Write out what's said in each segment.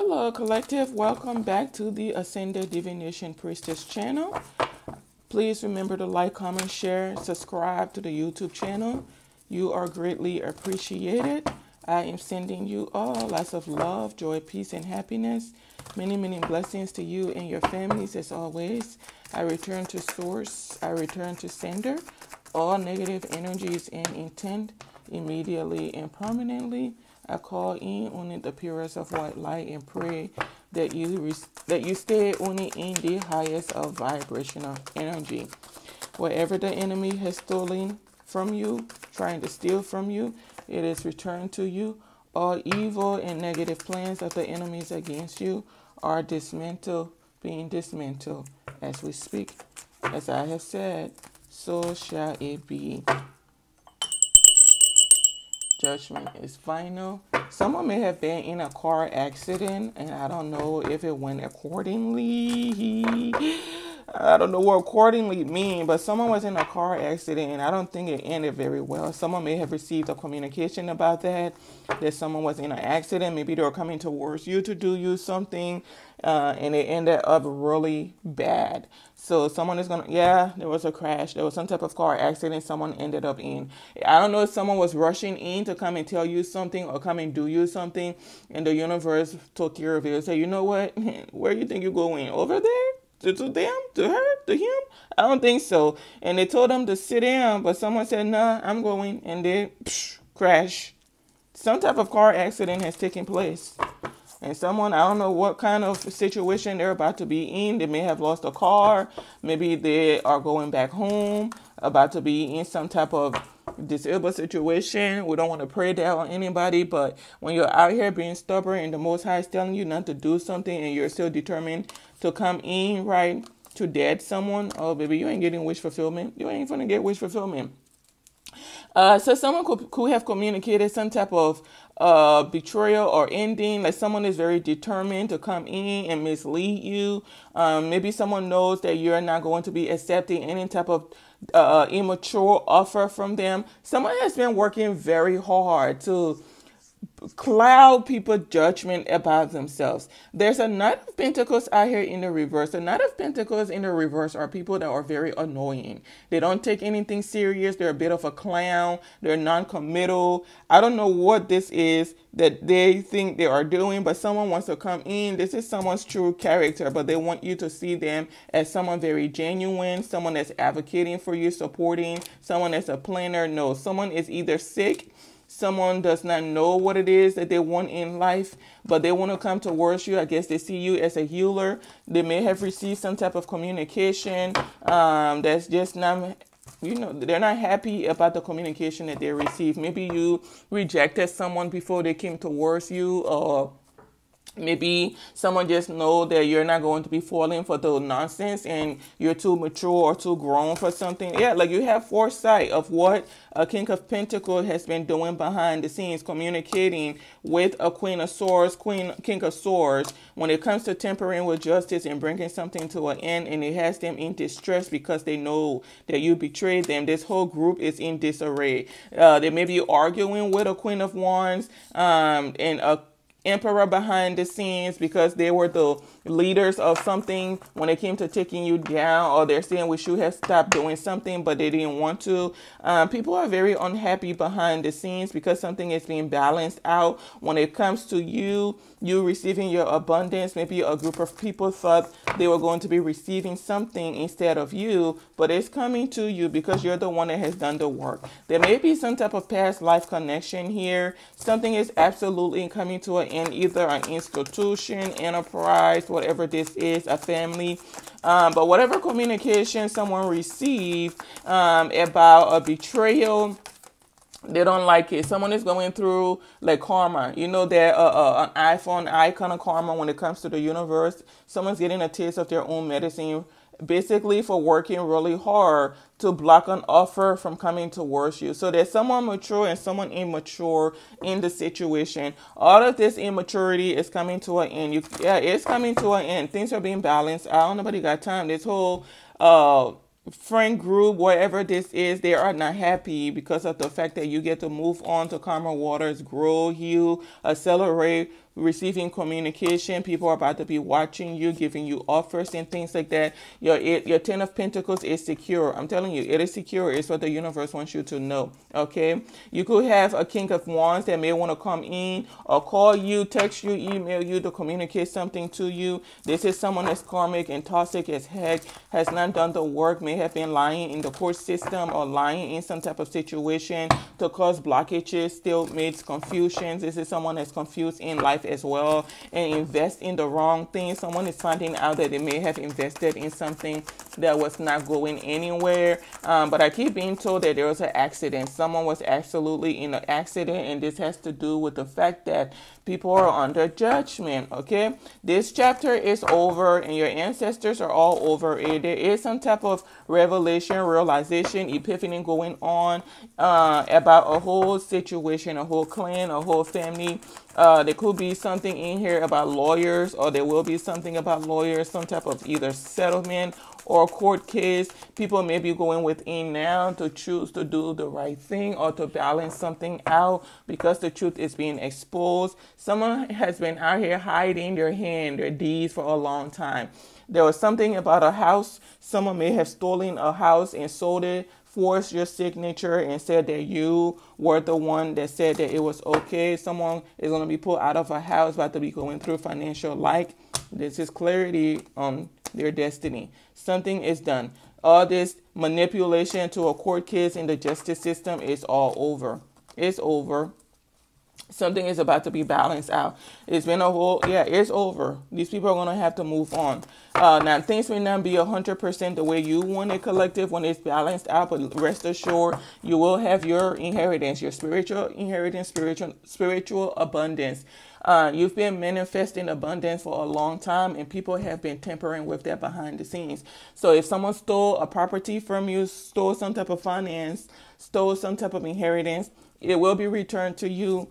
Hello, collective. Welcome back to the Ascended Divination Priestess channel. Please remember to like, comment, share, subscribe to the YouTube channel. You are greatly appreciated. I am sending you all lots of love, joy, peace, and happiness. Many, many blessings to you and your families as always. I return to source. I return to sender. All negative energies and intent immediately and permanently. I call in on the appearance of white light and pray that you stay only in the highest of vibrational energy. Whatever the enemy has stolen from you, trying to steal from you, it is returned to you. All evil and negative plans of the enemies against you are dismantled, being dismantled as we speak. As I have said, so shall it be. Judgment is final. Someone may have been in a car accident, and I don't know if it went accordingly. I don't know what accordingly means, but someone was in a car accident, and I don't think it ended very well. Someone may have received a communication about that someone was in an accident. Maybe they were coming towards you to do you something, and it ended up really bad. So someone is there was a crash. There was some type of car accident someone ended up in. I don't know if someone was rushing in to come and tell you something or come and do you something, and the universe took care of it and said, you know what? Where you think you're going? Over there? To them? To her? To him? I don't think so. And they told them to sit down, but someone said, nah, I'm going, and they crash. Some type of car accident has taken place. And someone, I don't know what kind of situation they're about to be in. They may have lost a car. Maybe they are going back home, about to be in some type of disabled situation. We don't want to pray that on anybody. But when you're out here being stubborn and the Most High is telling you not to do something and you're still determined to come in, right, to dead someone, oh, baby, you ain't getting wish fulfillment. You ain't going to get wish fulfillment. So someone could have communicated some type of betrayal or ending, like someone is very determined to come in and mislead you. Maybe someone knows that you're not going to be accepting any type of immature offer from them. Someone has been working very hard to cloud people's judgment about themselves. There's a Knight of Pentacles out here in the reverse. The Knight of Pentacles in the reverse are people that are very annoying. They don't take anything serious. They're a bit of a clown. They're non-committal. I don't know what this is that they think they are doing, but someone wants to come in. This is someone's true character, but they want you to see them as someone very genuine, someone that's advocating for you, supporting, someone that's a planner. No, someone is either sick, someone does not know what it is that they want in life, but they want to come towards you. I guess they see you as a healer. They may have received some type of communication that's just not, you know, they're not happy about the communication that they received. Maybe you rejected someone before they came towards you, or maybe someone just know that you're not going to be falling for the nonsense and you're too mature or too grown for something. Yeah, like you have foresight of what a King of Pentacles has been doing behind the scenes, communicating with a Queen of Swords, King of Swords, when it comes to tempering with justice and bringing something to an end, and it has them in distress because they know that you betrayed them. This whole group is in disarray. They may be arguing with a Queen of Wands and a Emperor behind the scenes because they were the leaders of something when it came to taking you down, or they're saying we should have stopped doing something, but they didn't want to. People are very unhappy behind the scenes because something is being balanced out. When it comes to you receiving your abundance, maybe a group of people thought they were going to be receiving something instead of you, but it's coming to you because you're the one that has done the work. There may be some type of past life connection here. Something is absolutely coming to an end, either an institution, enterprise, whatever this is, a family. But whatever communication someone received about a betrayal, they don't like it. Someone is going through like karma. You know, that an iPhone icon of karma when it comes to the universe. Someone's getting a taste of their own medicine, basically, for working really hard to block an offer from coming towards you. So there's someone mature and someone immature in the situation. All of this immaturity is coming to an end. It's coming to an end. Things are being balanced. I don't know, nobody got time. This whole friend group, whatever this is, they are not happy because of the fact that you get to move on to calmer waters, grow, heal, accelerate, receiving communication. People are about to be watching you, giving you offers and things like that. Your Ten of Pentacles is secure. I'm telling you, it is secure. It's what the universe wants you to know, okay? You could have a King of Wands that may want to come in or call you, text you, email you to communicate something to you. This is someone that's karmic and toxic as heck, has not done the work, may have been lying in the court system or lying in some type of situation to cause blockages, stalemates, confusions. This is someone that's confused in life as well and invest in the wrong thing. Someone is finding out that they may have invested in something that was not going anywhere. But I keep being told that there was an accident. Someone was absolutely in an accident, and this has to do with the fact that people are under judgment, okay? This chapter is over, and your ancestors are all over it. There is some type of revelation, realization, epiphany going on about a whole situation, a whole clan, a whole family. There could be something in here about lawyers, or there will be something about lawyers, some type of either settlement or court case. People may be going within now to choose to do the right thing or to balance something out because the truth is being exposed. Someone has been out here hiding their hand, their deeds for a long time. There was something about a house. Someone may have stolen a house and sold it, forced your signature, and said that you were the one that said that it was okay. Someone is going to be pulled out of a house, about to be going through financial like. This is clarity on their destiny. Something is done. All this manipulation to a court case in the justice system is all over. It's over. Something is about to be balanced out. It's been a whole, yeah, it's over. These people are going to have to move on. Now, things may not be 100% the way you want it, collective, when it's balanced out, but rest assured, you will have your inheritance, your spiritual inheritance, spiritual abundance. You've been manifesting abundance for a long time, and people have been tampering with that behind the scenes. So if someone stole a property from you, stole some type of finance, stole some type of inheritance, it will be returned to you.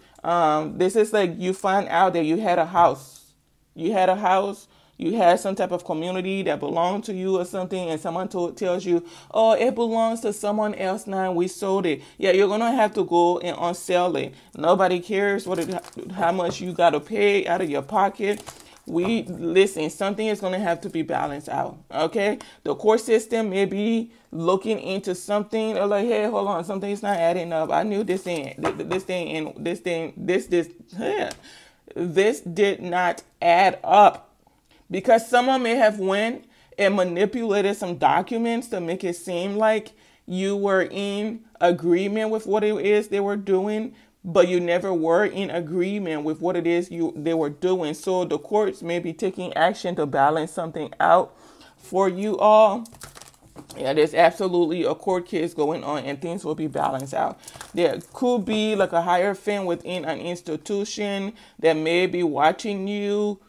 This is like you find out that you had a house. You had a house. You had some type of community that belonged to you or something, and someone tells you, oh, it belongs to someone else now, we sold it. Yeah, you're going to have to go and unsell it. Nobody cares what how much you got to pay out of your pocket. Listen, something is going to have to be balanced out, okay? The court system may be looking into something. They're like, hey, hold on, something's not adding up. I knew this did not add up, because someone may have went and manipulated some documents to make it seem like you were in agreement with what it is they were doing, but you never were in agreement with what it is they were doing. So the courts may be taking action to balance something out for you all. Yeah, there's absolutely a court case going on, and things will be balanced out. There could be like a hierophant within an institution that may be watching you,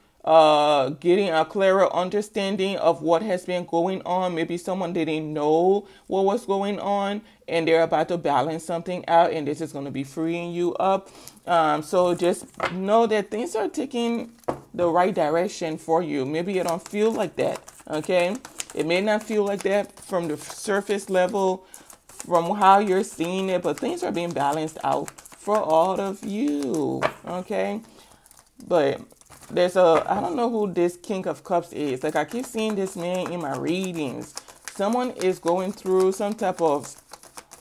getting a clearer understanding of what has been going on. Maybe someone didn't know what was going on, and they're about to balance something out, and this is going to be freeing you up. So just know that things are taking the right direction for you. Maybe it don't feel like that, okay? It may not feel like that from the surface level, from how you're seeing it, but things are being balanced out for all of you, okay? But there's I don't know who this King of Cups is. Like, I keep seeing this man in my readings. Someone is going through some type of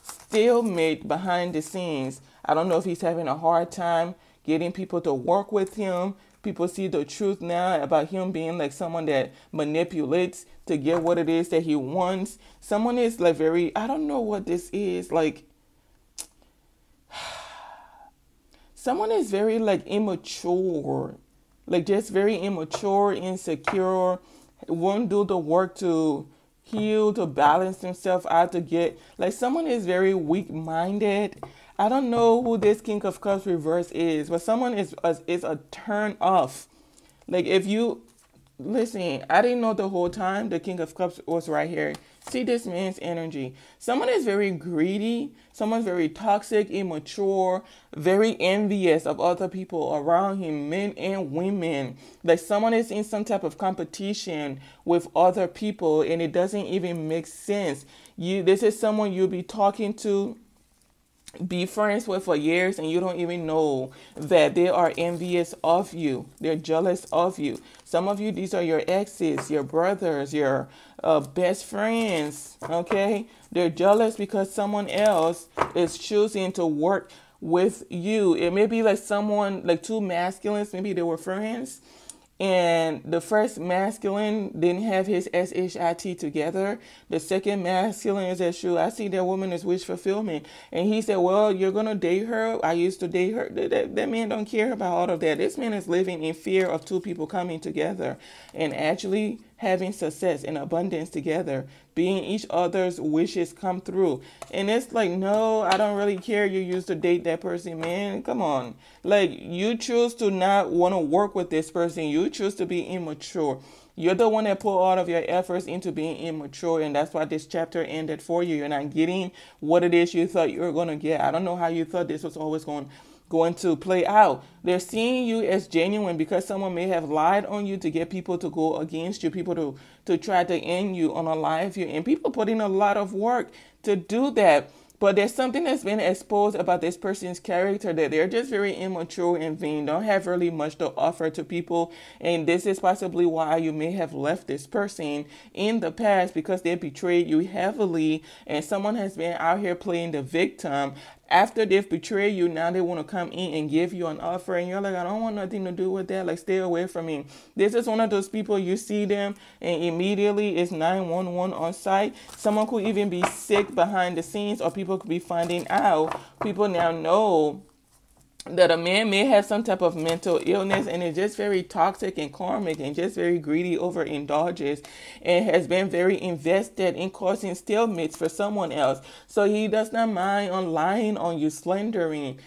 stalemate behind the scenes. I don't know if he's having a hard time getting people to work with him. People see the truth now about him being like someone that manipulates to get what it is that he wants. Someone is like very, I don't know what this is, like, someone is very like immature. Like, just very immature, insecure, won't do the work to heal, to balance himself out, to get, like, someone is very weak-minded. I don't know who this King of Cups reverse is, but someone is a turn off. Like, if you, listen, I didn't know the whole time the King of Cups was right here. See this man's energy. Someone is very greedy. Someone's very toxic, immature, very envious of other people around him, men and women. Like, someone is in some type of competition with other people, and it doesn't even make sense. This is someone you'll be talking to. be friends with for years and you don't even know that they are envious of you. They're jealous of you. Some of you, these are your exes, your brothers, your best friends, okay? They're jealous because someone else is choosing to work with you. It may be like someone, like two masculines, maybe they were friends. And the first masculine didn't have his S-H-I-T together. The second masculine is that, shoot, I see that woman is wish fulfillment. And he said, well, you're going to date her. I used to date her. That man don't care about all of that. This man is living in fear of two people coming together and actually having success and abundance together, being each other's wishes come through. And it's like, no, I don't really care. You used to date that person, man. Come on. Like, you choose to not want to work with this person. You choose to be immature. You're the one that put all of your efforts into being immature, and that's why this chapter ended for you. You're not getting what it is you thought you were going to get. I don't know how you thought this was always going to play out. They're seeing you as genuine because someone may have lied on you to get people to go against you, people to try to end you on a lie of you. And people put in a lot of work to do that. But there's something that's been exposed about this person's character, that they're just very immature and vain, don't have really much to offer to people. And this is possibly why you may have left this person in the past, because they betrayed you heavily and someone has been out here playing the victim. After they've betrayed you, now they want to come in and give you an offer. And you're like, I don't want nothing to do with that. Like, stay away from me. This is one of those people, you see them and immediately it's 911 on site. Someone could even be sick behind the scenes, or people could be finding out. People now know that a man may have some type of mental illness and is just very toxic and karmic and just very greedy, overindulges, and has been very invested in causing stalemates for someone else. So he does not mind on lying on you, slandering,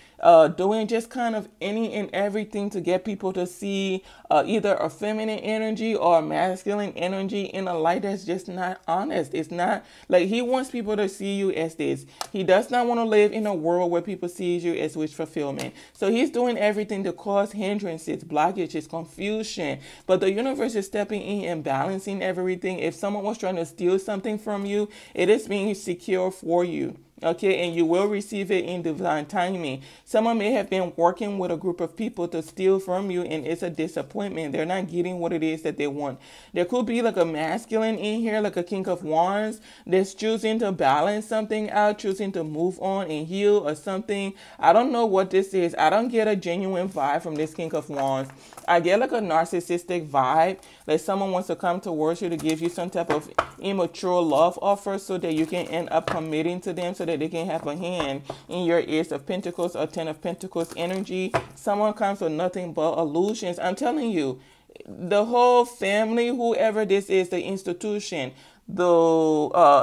doing just kind of any and everything to get people to see either a feminine energy or a masculine energy in a light that's just not honest. It's not like he wants people to see you as this. He does not want to live in a world where people see you as wish fulfillment. So he's doing everything to cause hindrances, blockages, confusion. But the universe is stepping in and balancing everything. If someone was trying to steal something from you, it is being secure for you. Okay, and you will receive it in divine timing. Someone may have been working with a group of people to steal from you, and it's a disappointment. They're not getting what it is that they want. There could be like a masculine in here, like a King of Wands, that's choosing to balance something out, choosing to move on and heal or something. I don't know what this is. I don't get a genuine vibe from this King of Wands. I get like a narcissistic vibe, like someone wants to come towards you to give you some type of immature love offer so that you can end up committing to them, so that they can have a hand in your Ace of Pentacles or Ten of Pentacles energy. Someone comes with nothing but illusions. I'm telling you, the whole family, whoever this is, the institution, the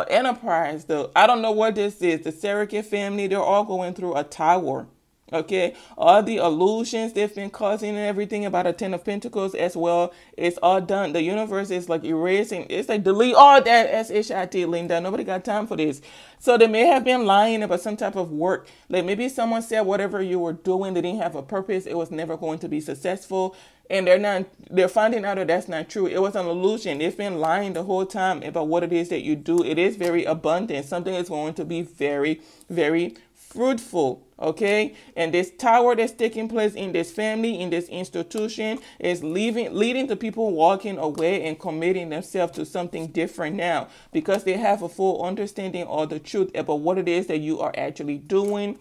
enterprise, the I don't know what this is, the Sarakin family, they're all going through a tower. Okay, all the illusions they've been causing and everything about a Ten of Pentacles as well, it's all done. The universe is like erasing. It's like, delete all that S-H-I-T, Linda. Nobody got time for this. So they may have been lying about some type of work. Like maybe someone said whatever you were doing, they didn't have a purpose. It was never going to be successful. And they're finding out that that's not true. It was an illusion. They've been lying the whole time about what it is that you do. It is very abundant. Something is going to be very, very fruitful. Okay, and this tower that's taking place in this family, in this institution, is leading to people walking away and committing themselves to something different now, because they have a full understanding of the truth about what it is that you are actually doing,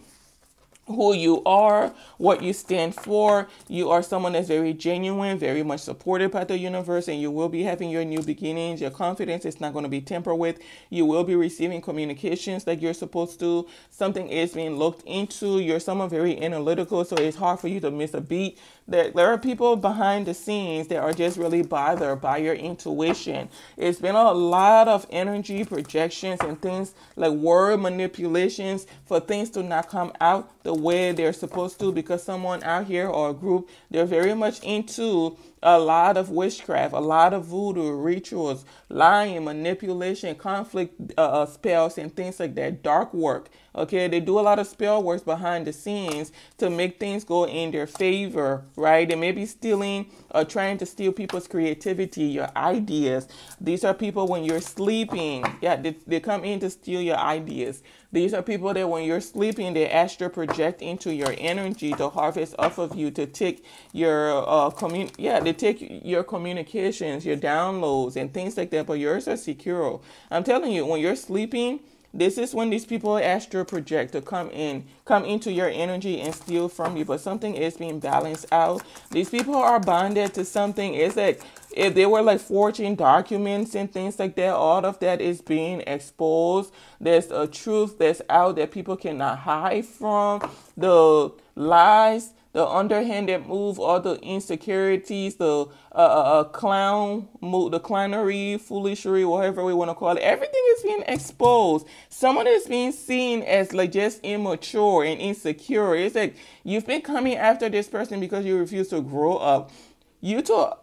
who you are, what you stand for. You are someone that's very genuine, very much supported by the universe, and you will be having your new beginnings. Your confidence is not going to be tempered with. You will be receiving communications like you're supposed to. Something is being looked into. You're someone very analytical, so it's hard for you to miss a beat. There are people behind the scenes that are just really bothered by your intuition. It's been a lot of energy projections and things like word manipulations for things to not come out the way they're supposed to, because someone out here or a group, they're very much into a lot of witchcraft, a lot of voodoo rituals, lying, manipulation, conflict spells and things like that, dark work. Okay, they do a lot of spell works behind the scenes to make things go in their favor, right? They may be stealing or trying to steal people's creativity, your ideas. These are people when you're sleeping. Yeah, they come in to steal your ideas. These are people that when you're sleeping, they astral project into your energy to harvest off of you, to take your communications, your downloads, and things like that. But yours are secure. I'm telling you, when you're sleeping, this is when these people astral project to come into your energy and steal from you. But something is being balanced out. These people are bonded to something. It's like if they were like forging documents and things like that, all of that is being exposed. There's a truth that's out that people cannot hide from. The lies, the underhanded move, all the insecurities, the clown move, the clownery, foolishery, whatever we want to call it. Everything is being exposed. Someone is being seen as like just immature and insecure. It's like you've been coming after this person because you refuse to grow up. You told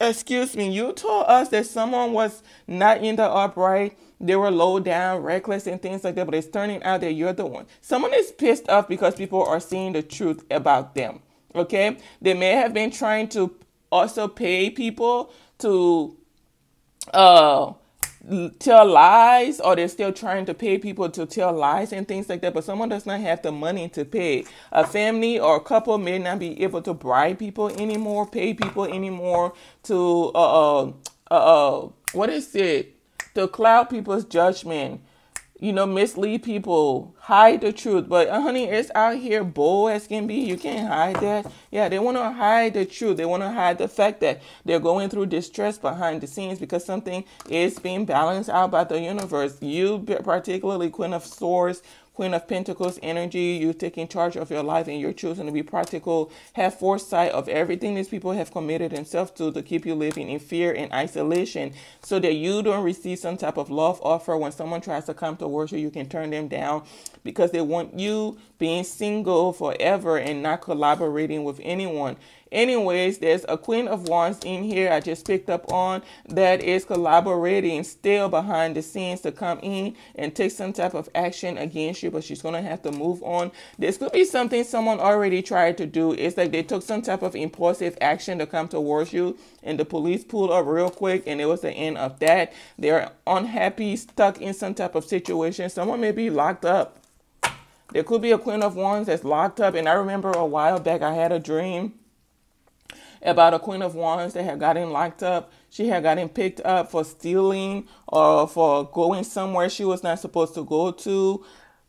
us that someone was not in the upright. They were low down, reckless, and things like that. But it's turning out that you're the one. Someone is pissed off because people are seeing the truth about them. Okay? They may have been trying to also pay people to tell lies, or they're still trying to pay people to tell lies and things like that, but someone does not have the money to pay. A family or a couple may not be able to bribe people anymore, pay people anymore to to cloud people's judgment, you know, mislead people, hide the truth. But honey, it's out here bold as can be. You can't hide that. Yeah, they want to hide the truth. They want to hide the fact that they're going through distress behind the scenes because something is being balanced out by the universe. You, particularly Queen of Swords, Queen of Pentacles energy, you're taking charge of your life and you're choosing to be practical. Have foresight of everything these people have committed themselves to keep you living in fear and isolation so that you don't receive some type of love offer. When someone tries to come towards you, you can turn them down because they want you being single forever and not collaborating with anyone. Anyways, there's a Queen of Wands in here I just picked up on that is collaborating still behind the scenes to come in and take some type of action against you, but she's going to have to move on. This could be something someone already tried to do. It's like they took some type of impulsive action to come towards you and the police pulled up real quick and it was the end of that. They're unhappy, stuck in some type of situation. Someone may be locked up. There could be a Queen of Wands that's locked up. And I remember a while back I had a dream about a Queen of Wands that had gotten locked up. She had gotten picked up for stealing or for going somewhere she was not supposed to go to.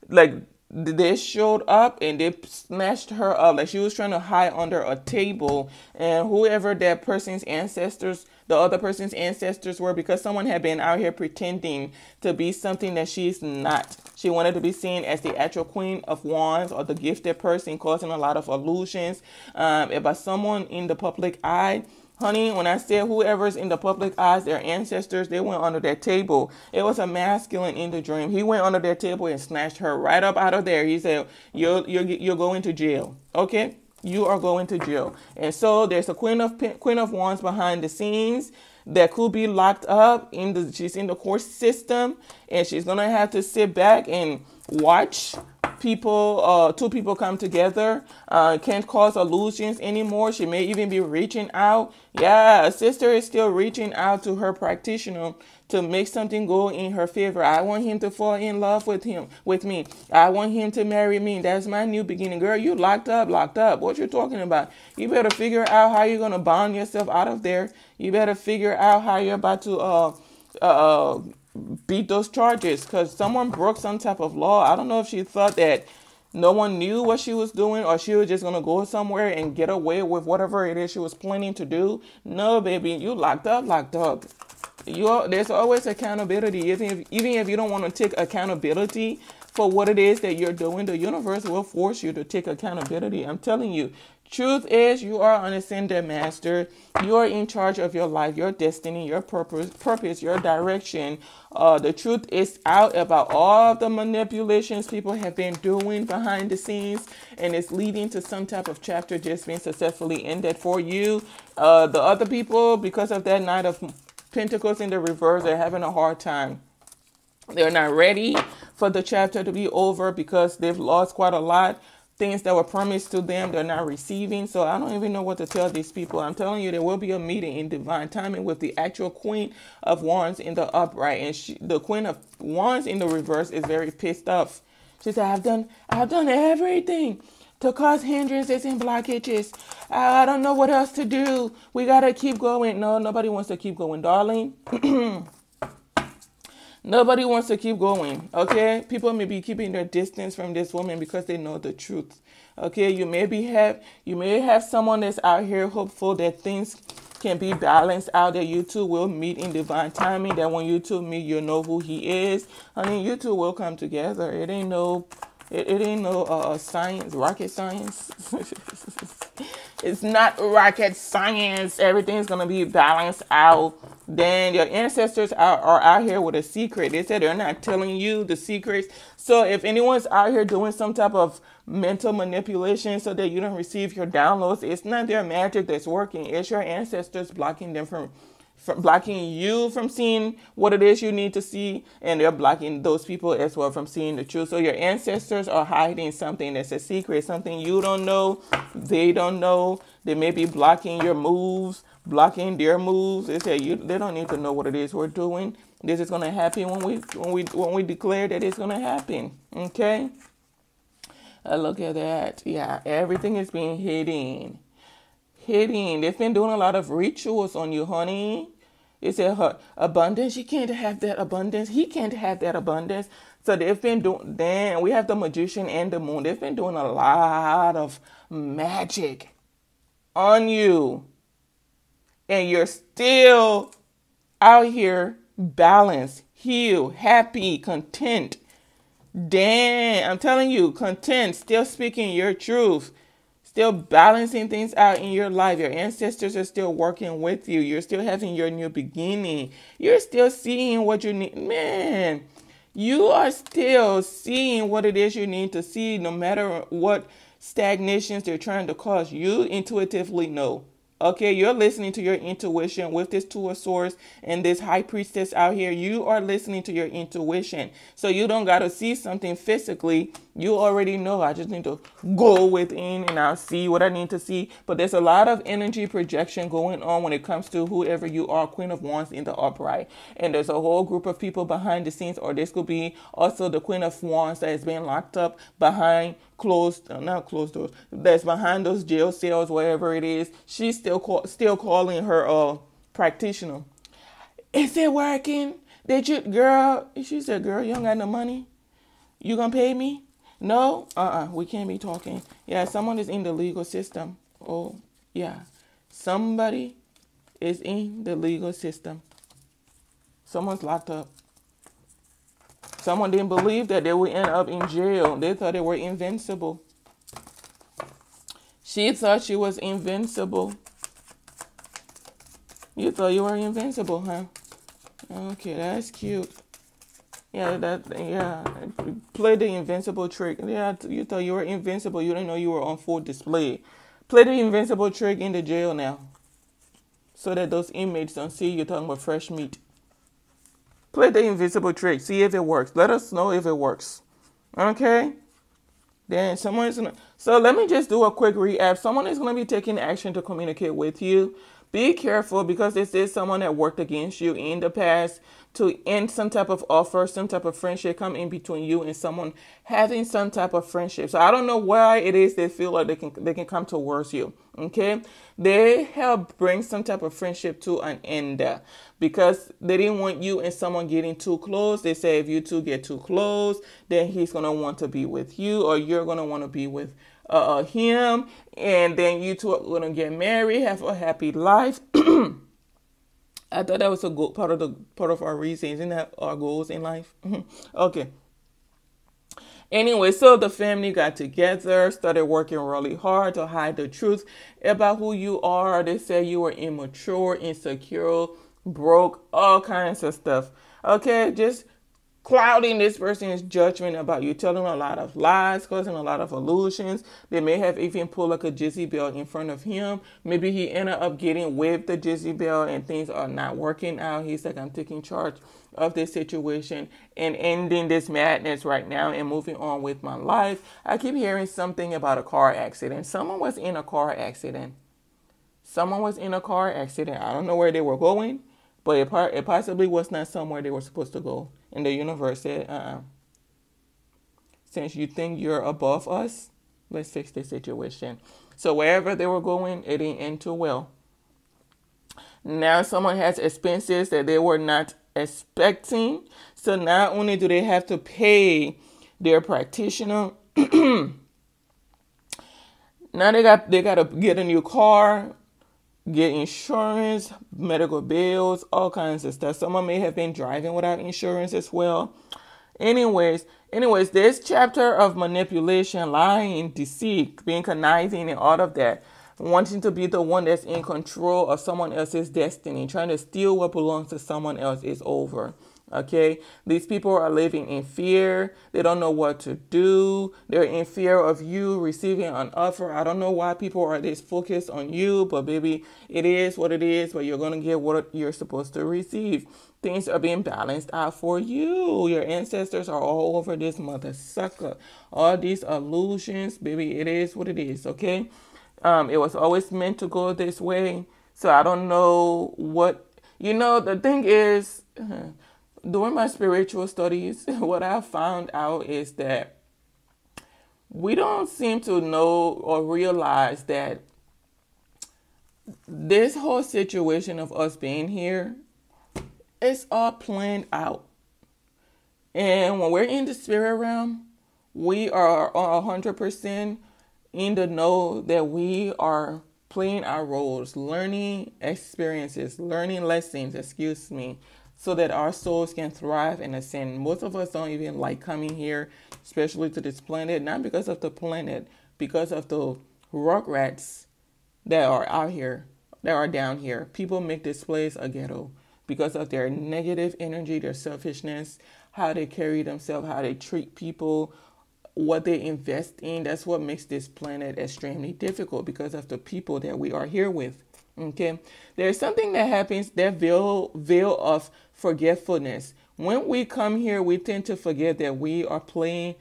Like, they showed up and they snatched her up. Like, she was trying to hide under a table. And whoever that person's ancestors, the other person's ancestors were, because someone had been out here pretending to be something that she's not. She wanted to be seen as the actual Queen of Wands or the gifted person, causing a lot of illusions about someone in the public eye. Honey, when I said whoever's in the public eyes, their ancestors, they went under that table. It was a masculine in the dream. He went under that table and snatched her right up out of there. He said, you're going to jail, okay? You are going to jail. And so there's a Queen of Wands behind the scenes that could be locked up. She's in the court system, and she's going to have to sit back and watch people, two people come together, can't cause illusions anymore. She may even be reaching out. Yeah, a sister is still reaching out to her practitioner to make something go in her favor. I want him to fall in love with me. I want him to marry me. That's my new beginning. Girl, you locked up. What you talking about? You better figure out how you're going to bond yourself out of there. You better figure out how you're about to beat those charges, because someone broke some type of law. I don't know if she thought that no one knew what she was doing, or she was just going to go somewhere and get away with whatever it is she was planning to do. No, baby, you locked up. There's always accountability. Even if you don't want to take accountability for what it is that you're doing, the universe will force you to take accountability. I'm telling you. Truth is, you are an ascended master. You are in charge of your life, your destiny, your purpose, your direction. The truth is out about all the manipulations people have been doing behind the scenes, and it's leading to some type of chapter just being successfully ended for you. The other people, because of that Knight of Pentacles in the reverse, they're having a hard time. They're not ready for the chapter to be over because they've lost quite a lot. Things that were promised to them, they're not receiving. So I don't even know what to tell these people. I'm telling you, there will be a meeting in divine timing with the actual Queen of Wands in the upright. And the Queen of Wands in the reverse is very pissed off. She said, I've done everything to cause hindrances and blockages. I don't know what else to do. We got to keep going. No, nobody wants to keep going, darling. Nobody wants to keep going, okay? People may be keeping their distance from this woman because they know the truth, okay? You may have someone that's out here hopeful that things can be balanced out, that you two will meet in divine timing, that when you two meet, you'll know who he is. Honey, you two will come together. It ain't no science, rocket science. It's not rocket science. Everything's going to be balanced out. Then your ancestors are out here with a secret. They said they're not telling you the secrets. So if anyone's out here doing some type of mental manipulation so that you don't receive your downloads, it's not their magic that's working. It's your ancestors blocking them from blocking you from seeing what it is you need to see, and they're blocking those people as well from seeing the truth. So your ancestors are hiding something that's a secret, something you don't know, they don't know. They may be blocking your moves, blocking their moves. They say they don't need to know what it is we're doing. This is gonna happen when we declare that it's gonna happen. Okay. Look at that. Yeah, everything is being hidden. They've been doing a lot of rituals on you, honey. It said her abundance. She can't have that abundance. He can't have that abundance. So they've been doing. Then we have the Magician and the Moon. They've been doing a lot of magic on you, and you're still out here balanced, healed, happy, content. Damn, I'm telling you, content. Still speaking your truth. Still balancing things out in your life. Your ancestors are still working with you. You're still having your new beginning. You're still seeing what you need. Man, you are still seeing what it is you need to see, no matter what stagnations they're trying to cause. You intuitively know. Okay, you're listening to your intuition with this Two of Swords and this High Priestess out here. You are listening to your intuition. So you don't got to see something physically. You already know. I just need to go within and I'll see what I need to see. But there's a lot of energy projection going on when it comes to whoever you are, Queen of Wands in the upright. And there's a whole group of people behind the scenes, or this could be also the Queen of Wands that has been locked up behind not closed doors, that's behind those jail cells, wherever it is. She's still calling her practitioner. Is it working? Did you, girl? She said, girl, you don't got no money. You gonna pay me? No, we can't be talking. Yeah, someone is in the legal system. Oh, yeah. Somebody is in the legal system. Someone's locked up. Someone didn't believe that they would end up in jail. They thought they were invincible. She thought she was invincible. You thought you were invincible, huh? Okay, that's cute. Yeah, play the invincible trick. Yeah, you thought you were invincible. You didn't know you were on full display. Play the invincible trick in the jail now, so that those inmates don't see you talking about fresh meat. Play the invincible trick. See if it works. Let us know if it works. Okay? Then someone is gonna, so let me just do a quick recap. Someone is going to be taking action to communicate with you. Be careful, because this is someone that worked against you in the past to end some type of offer, some type of friendship, come in between you and someone having some type of friendship. So I don't know why it is they feel like they can come towards you, okay? They help bring some type of friendship to an end because they didn't want you and someone getting too close. They say if you two get too close, then he's going to want to be with you, or you're going to want to be with him, and then you two are gonna get married, have a happy life. I thought that was a good part of our reasons, isn't that our goals in life? Okay. Anyway, so the family got together, started working really hard to hide the truth about who you are. They say you were immature, insecure, broke, all kinds of stuff. Okay, just clouding this person's judgment about you, telling a lot of lies, causing a lot of illusions. They may have even pulled like a Jezebel in front of him. Maybe he ended up getting with the Jezebel and things are not working out. He's like, I'm taking charge of this situation and ending this madness right now and moving on with my life. I keep hearing something about a car accident. Someone was in a car accident. Someone was in a car accident. I don't know where they were going, but it possibly was not somewhere they were supposed to go. And the universe said, since you think you're above us, let's fix this situation. So wherever they were going, it didn't end too well. Now someone has expenses that they were not expecting. So not only do they have to pay their practitioner, now they got to get a new car, get insurance, medical bills, all kinds of stuff. Someone may have been driving without insurance as well. Anyways, this chapter of manipulation, lying, deceit, being conniving and all of that, wanting to be the one that's in control of someone else's destiny, trying to steal what belongs to someone else is over. Okay, these people are living in fear. They don't know what to do. They're in fear of you receiving an offer. I don't know why people are this focused on you, but baby, it is what it is, but you're going to get what you're supposed to receive. Things are being balanced out for you. Your ancestors are all over this mother sucker. All these illusions, baby, it is what it is, okay? It was always meant to go this way, so I don't know what... You know, the thing is... During my spiritual studies, what I found out is that we don't seem to know or realize that this whole situation of us being here, it's all planned out. And when we're in the spirit realm, we are 100% in the know that we are playing our roles, learning experiences, learning lessons, so that our souls can thrive and ascend. Most of us don't even like coming here, especially to this planet, not because of the planet, because of the rugrats that are out here, that are down here. People make this place a ghetto because of their negative energy, their selfishness, how they carry themselves, how they treat people, what they invest in. That's what makes this planet extremely difficult because of the people that we are here with. Okay, there's something that happens, that veil of forgetfulness. When we come here, we tend to forget that we are playing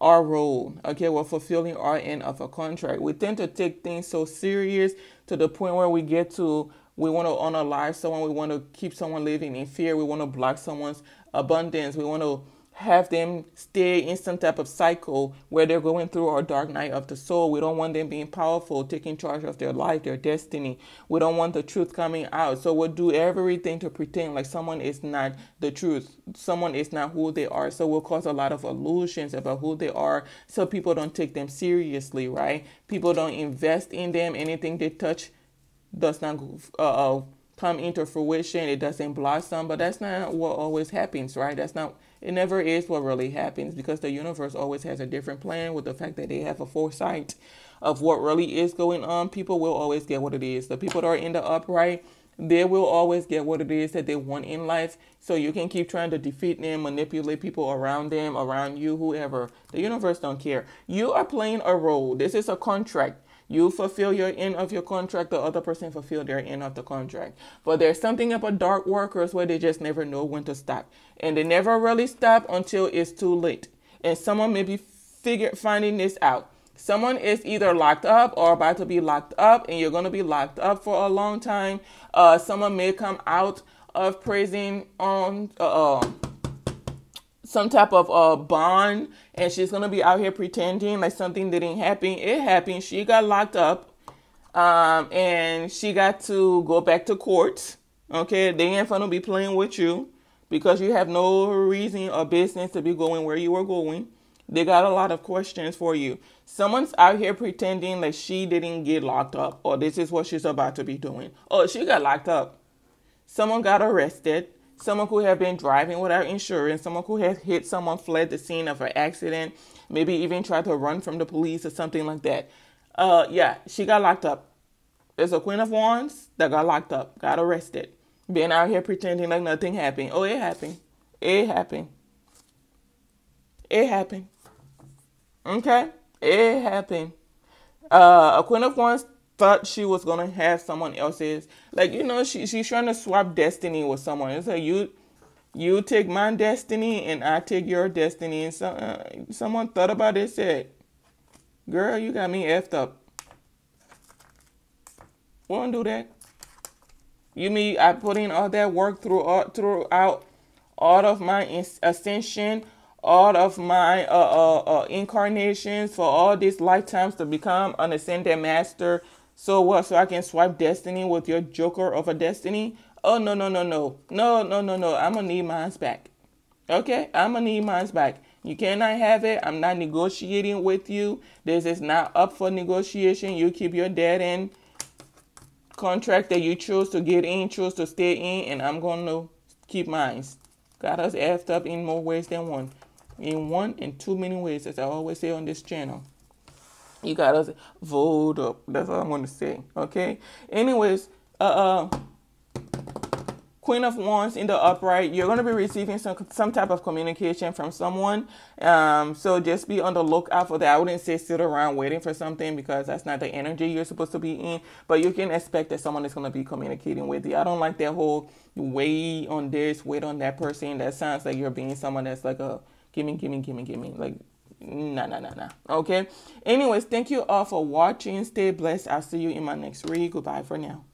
our role. Okay, we're fulfilling our end of a contract. We tend to take things so serious to the point where we get to, we want to unalive someone. We want to keep someone living in fear. We want to block someone's abundance. We want to have them stay in some type of cycle where they're going through our dark night of the soul. We don't want them being powerful, taking charge of their life, their destiny. We don't want the truth coming out. So we'll do everything to pretend like someone is not the truth. Someone is not who they are. So we'll cause a lot of illusions about who they are so people don't take them seriously, right? People don't invest in them. Anything they touch does not come into fruition. It doesn't blossom. But that's not what always happens, right? That's not... It never is what really happens because the universe always has a different plan. With the fact that they have a foresight of what really is going on, people will always get what it is. The people that are in the upright, they will always get what it is that they want in life. So you can keep trying to defeat them, manipulate people around them, around you, whoever. The universe don't care. You are playing a role. This is a contract. You fulfill your end of your contract, the other person fulfill their end of the contract. But there's something about dark workers where they just never know when to stop. And they never really stop until it's too late. And someone may be finding this out. Someone is either locked up or about to be locked up, and you're going to be locked up for a long time. Someone may come out of prison on... some type of bond, and she's going to be out here pretending like something didn't happen. It happened. She got locked up, and she got to go back to court. Okay, they ain't going to be playing with you because you have no reason or business to be going where you were going. They got a lot of questions for you. Someone's out here pretending like she didn't get locked up, or this is what she's about to be doing. Oh, she got locked up. Someone got arrested. Someone could have been driving without insurance. Someone could have hit someone, fled the scene of an accident. Maybe even tried to run from the police or something like that. Yeah, she got locked up. There's a Queen of Wands that got locked up, got arrested. Been out here pretending like nothing happened. Oh, it happened. It happened. It happened. Okay? It happened. A Queen of Wands thought she was going to have someone else's. Like, you know, she's trying to swap destiny with someone. It's like, you take my destiny and I take your destiny. And someone thought about it and said, girl, you got me effed up. We don't do that. You mean I put in all that work throughout all of my ascension, all of my incarnations for all these lifetimes to become an ascended master. So what? So I can swipe destiny with your joker of a destiny? Oh, no, no, no, no. No, no, no, no. I'm going to need mine back. Okay? I'm going to need mine back. You cannot have it. I'm not negotiating with you. This is not up for negotiation. You keep your dead end contract that you chose to get in, chose to stay in, and I'm going to keep mine. Got us effed up in more ways than one. In one and too many ways, as I always say on this channel. You got us voted up. That's all I'm going to say. Okay? Anyways, Queen of Wands in the upright, you're going to be receiving some type of communication from someone. So just be on the lookout for that. I wouldn't say sit around waiting for something because that's not the energy you're supposed to be in. But you can expect that someone is going to be communicating with you. I don't like that whole wait on this, wait on that person. That sounds like you're being someone that's like a gimme. Like, nah. Okay? Anyways, thank you all for watching. Stay blessed. I'll see you in my next read. Goodbye for now.